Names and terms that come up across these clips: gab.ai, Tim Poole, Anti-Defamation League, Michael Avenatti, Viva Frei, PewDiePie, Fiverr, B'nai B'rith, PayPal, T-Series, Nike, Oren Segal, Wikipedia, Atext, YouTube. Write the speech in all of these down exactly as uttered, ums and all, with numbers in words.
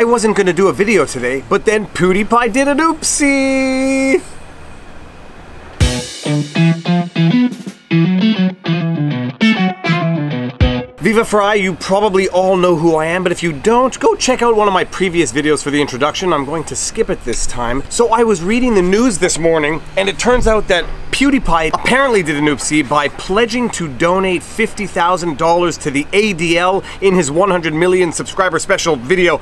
I wasn't gonna do a video today, but then PewDiePie did an oopsie! Viva Frei, you probably all know who I am, but if you don't, go check out one of my previous videos for the introduction. I'm going to skip it this time. So I was reading the news this morning, and it turns out that PewDiePie apparently did an oopsie by pledging to donate fifty thousand dollars to the A D L in his one hundred million subscriber special video.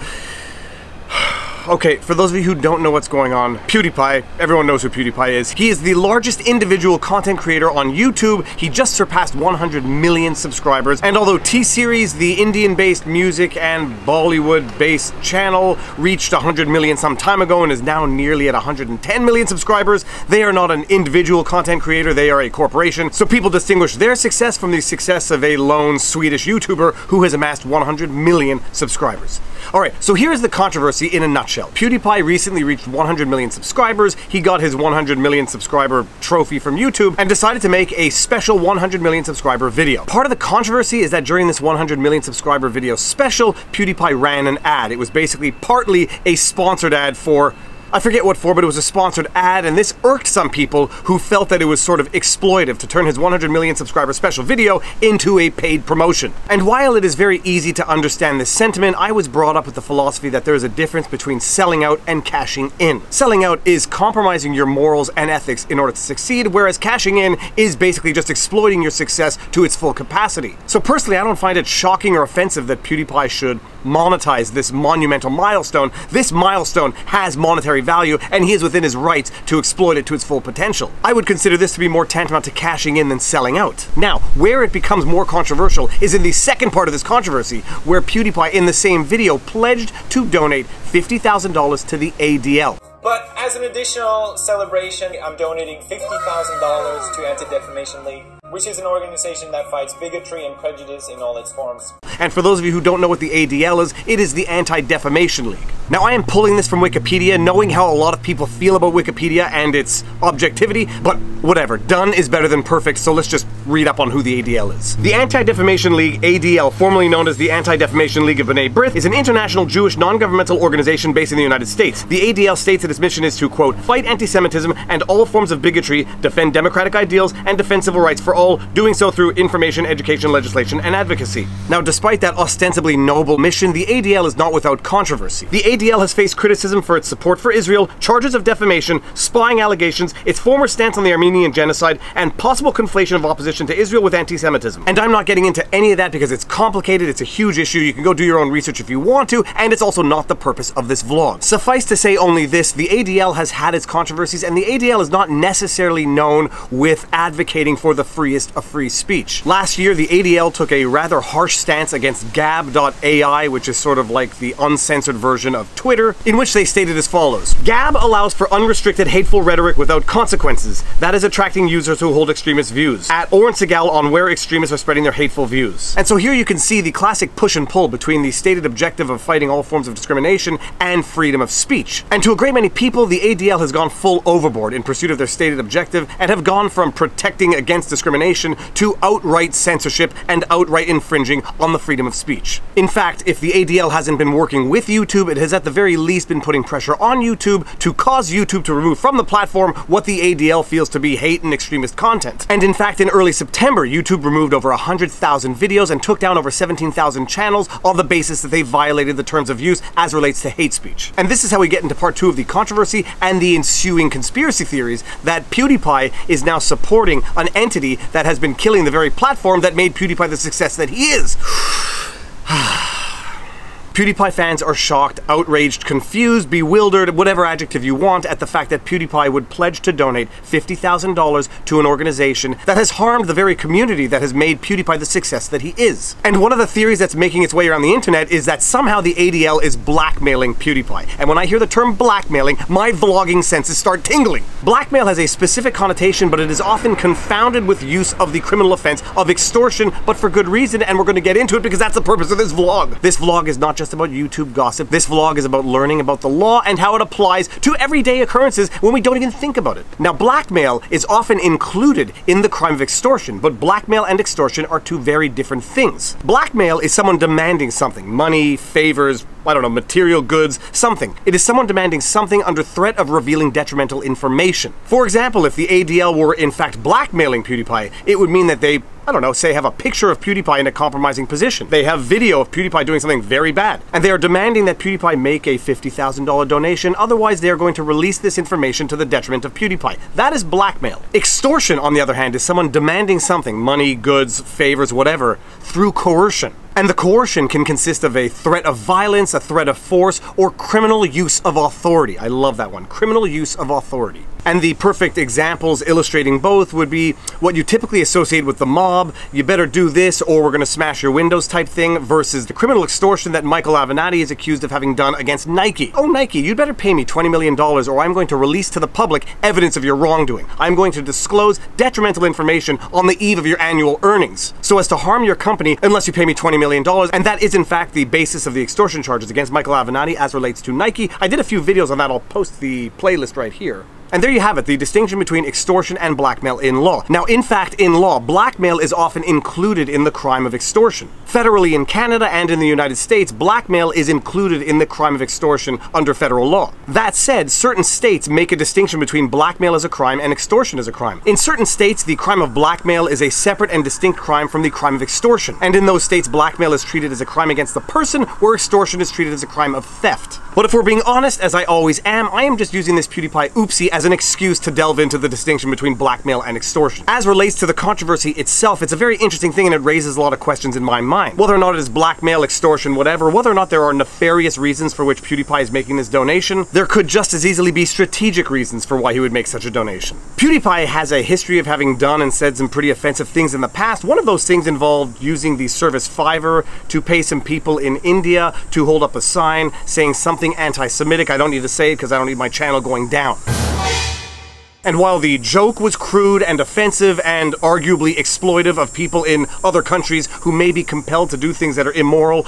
Okay, for those of you who don't know what's going on, PewDiePie, everyone knows who PewDiePie is. He is the largest individual content creator on YouTube. He just surpassed one hundred million subscribers. And although T-Series, the Indian-based music and Bollywood-based channel, reached one hundred million some time ago and is now nearly at one hundred ten million subscribers, they are not an individual content creator, they are a corporation. So people distinguish their success from the success of a lone Swedish YouTuber who has amassed one hundred million subscribers. All right, so here's the controversy in a nutshell. PewDiePie recently reached one hundred million subscribers. He got his one hundred million subscriber trophy from YouTube and decided to make a special one hundred million subscriber video. Part of the controversy is that during this one hundred million subscriber video special, PewDiePie ran an ad. It was basically partly a sponsored ad for, I forget what for, but it was a sponsored ad, and this irked some people who felt that it was sort of exploitive to turn his one hundred million subscriber special video into a paid promotion. And while it is very easy to understand this sentiment, I was brought up with the philosophy that there is a difference between selling out and cashing in. Selling out is compromising your morals and ethics in order to succeed, whereas cashing in is basically just exploiting your success to its full capacity. So personally, I don't find it shocking or offensive that PewDiePie should monetize this monumental milestone. This milestone has monetary value, and he is within his rights to exploit it to its full potential. I would consider this to be more tantamount to cashing in than selling out. Now, where it becomes more controversial is in the second part of this controversy, where PewDiePie in the same video pledged to donate fifty thousand dollars to the A D L. But as an additional celebration, I'm donating fifty thousand dollars to Anti-Defamation League, which is an organization that fights bigotry and prejudice in all its forms. And for those of you who don't know what the A D L is, it is the Anti-Defamation League. Now, I am pulling this from Wikipedia, knowing how a lot of people feel about Wikipedia and its objectivity, but whatever, done is better than perfect, so let's just read up on who the A D L is. The Anti-Defamation League, A D L, formerly known as the Anti-Defamation League of B'nai B'rith, is an international Jewish non-governmental organization based in the United States. The A D L states that its mission is to, quote, fight anti-Semitism and all forms of bigotry, defend democratic ideals, and defend civil rights for all, doing so through information, education, legislation, and advocacy. Now, despite that ostensibly noble mission, the A D L is not without controversy. The A D L has faced criticism for its support for Israel, charges of defamation, spying allegations, its former stance on the Armenian genocide, and possible conflation of opposition to Israel with anti-Semitism. And I'm not getting into any of that because it's complicated, it's a huge issue, you can go do your own research if you want to, and it's also not the purpose of this vlog. Suffice to say only this, the A D L has had its controversies, and the A D L is not necessarily known with advocating for the freest of free speech. Last year, the A D L took a rather harsh stance against gab dot A I, which is sort of like the uncensored version of Twitter, in which they stated as follows. Gab allows for unrestricted hateful rhetoric without consequences. That is attracting users who hold extremist views. At Oren Segal on where extremists are spreading their hateful views. And so here you can see the classic push and pull between the stated objective of fighting all forms of discrimination and freedom of speech. And to a great many people, the A D L has gone full overboard in pursuit of their stated objective and have gone from protecting against discrimination to outright censorship and outright infringing on the freedom of speech. In fact, if the A D L hasn't been working with YouTube, it has at the very least been putting pressure on YouTube to cause YouTube to remove from the platform what the A D L feels to be hate and extremist content. And in fact, in early September, YouTube removed over one hundred thousand videos and took down over seventeen thousand channels on the basis that they violated the terms of use as relates to hate speech. And this is how we get into part two of the controversy and the ensuing conspiracy theories that PewDiePie is now supporting an entity that has been killing the very platform that made PewDiePie the success that he is. PewDiePie fans are shocked, outraged, confused, bewildered, whatever adjective you want, at the fact that PewDiePie would pledge to donate fifty thousand dollars to an organization that has harmed the very community that has made PewDiePie the success that he is. And one of the theories that's making its way around the internet is that somehow the A D L is blackmailing PewDiePie. And when I hear the term blackmailing, my vlogging senses start tingling. Blackmail has a specific connotation, but it is often confounded with use of the criminal offense of extortion, but for good reason, and we're going to get into it because that's the purpose of this vlog. This vlog is not just just about YouTube gossip. This vlog is about learning about the law and how it applies to everyday occurrences when we don't even think about it. Now, blackmail is often included in the crime of extortion, but blackmail and extortion are two very different things. Blackmail is someone demanding something, money, favors, I don't know, material goods, something. It is someone demanding something under threat of revealing detrimental information. For example, if the A D L were in fact blackmailing PewDiePie, it would mean that they, I don't know, say have a picture of PewDiePie in a compromising position. They have video of PewDiePie doing something very bad. And they are demanding that PewDiePie make a fifty thousand dollar donation, otherwise they are going to release this information to the detriment of PewDiePie. That is blackmail. Extortion, on the other hand, is someone demanding something, money, goods, favors, whatever, through coercion. And the coercion can consist of a threat of violence, a threat of force, or criminal use of authority. I love that one, criminal use of authority. And the perfect examples illustrating both would be what you typically associate with the mob, you better do this or we're gonna smash your windows type thing, versus the criminal extortion that Michael Avenatti is accused of having done against Nike. Oh Nike, you'd better pay me twenty million dollars or I'm going to release to the public evidence of your wrongdoing. I'm going to disclose detrimental information on the eve of your annual earnings so as to harm your company unless you pay me twenty million dollars. And that is in fact the basis of the extortion charges against Michael Avenatti as relates to Nike. I did a few videos on that, I'll post the playlist right here. And there you have it, the distinction between extortion and blackmail in law. Now, in fact, in law, blackmail is often included in the crime of extortion. Federally in Canada and in the United States, blackmail is included in the crime of extortion under federal law. That said, certain states make a distinction between blackmail as a crime and extortion as a crime. In certain states, the crime of blackmail is a separate and distinct crime from the crime of extortion. And in those states, blackmail is treated as a crime against the person, where extortion is treated as a crime of theft. But if we're being honest, as I always am, I am just using this PewDiePie oopsie as an excuse to delve into the distinction between blackmail and extortion. As relates to the controversy itself, it's a very interesting thing and it raises a lot of questions in my mind. Whether or not it is blackmail, extortion, whatever, whether or not there are nefarious reasons for which PewDiePie is making this donation, there could just as easily be strategic reasons for why he would make such a donation. PewDiePie has a history of having done and said some pretty offensive things in the past. One of those things involved using the service Fiverr to pay some people in India to hold up a sign saying something anti-Semitic. I don't need to say it because I don't need my channel going down. And while the joke was crude and offensive and arguably exploitive of people in other countries who may be compelled to do things that are immoral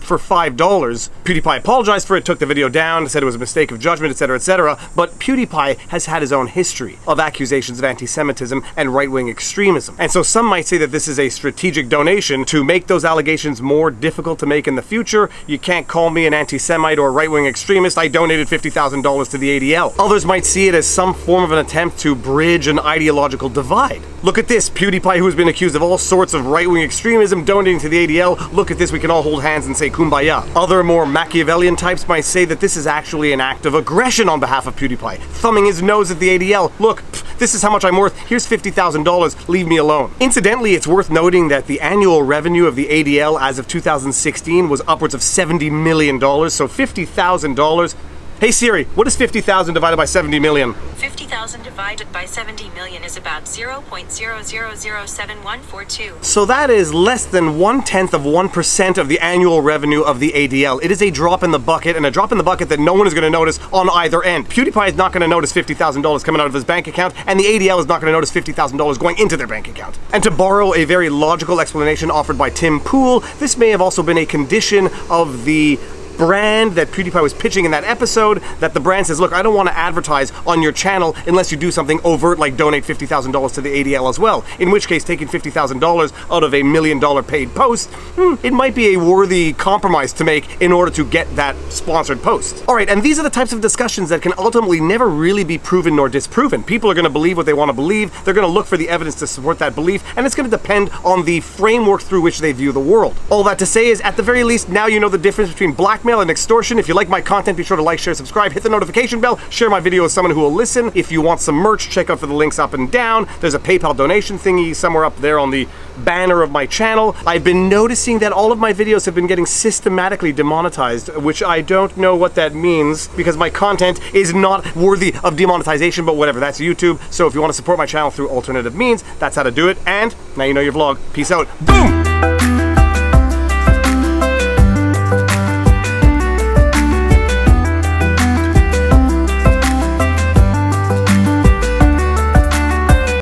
for five dollars, PewDiePie apologized for it, took the video down, said it was a mistake of judgment, et cetera, et cetera, but PewDiePie has had his own history of accusations of anti-Semitism and right-wing extremism. And so some might say that this is a strategic donation to make those allegations more difficult to make in the future. You can't call me an anti-Semite or right-wing extremist, I donated fifty thousand dollars to the A D L. Others might see it as some form of an attempt to bridge an ideological divide. Look at this, PewDiePie, who has been accused of all sorts of right-wing extremism, donating to the A D L, look at this, we can all hold hands and say kumbaya. Other more Machiavellian types might say that this is actually an act of aggression on behalf of PewDiePie, thumbing his nose at the A D L, look, pff, this is how much I'm worth, here's fifty thousand dollars, leave me alone. Incidentally, it's worth noting that the annual revenue of the A D L as of two thousand sixteen was upwards of seventy million dollars, so fifty thousand dollars. Hey Siri, what is fifty thousand divided by seventy million? fifty thousand divided by seventy million is about zero point zero zero zero seven one four two. So that is less than one-tenth of one percent of the annual revenue of the A D L. It is a drop in the bucket, and a drop in the bucket that no one is going to notice on either end. PewDiePie is not going to notice fifty thousand dollars coming out of his bank account, and the A D L is not going to notice fifty thousand dollars going into their bank account. And to borrow a very logical explanation offered by Tim Poole, this may have also been a condition of the brand that PewDiePie was pitching in that episode, that the brand says, look, I don't want to advertise on your channel unless you do something overt like donate fifty thousand dollars to the A D L as well, in which case taking fifty thousand dollars out of a million dollar paid post, hmm, it might be a worthy compromise to make in order to get that sponsored post. All right, and these are the types of discussions that can ultimately never really be proven nor disproven. People are going to believe what they want to believe, they're going to look for the evidence to support that belief, and it's going to depend on the framework through which they view the world. All that to say is, at the very least, now you know the difference between blackmail and extortion. If you like my content, be sure to like, share, subscribe, hit the notification bell, share my video with someone who will listen. If you want some merch, check out for the links up and down. There's a PayPal donation thingy somewhere up there on the banner of my channel. I've been noticing that all of my videos have been getting systematically demonetized, which I don't know what that means because my content is not worthy of demonetization, but whatever, that's YouTube. So if you want to support my channel through alternative means, that's how to do it. And now you know your vlog. Peace out. Boom!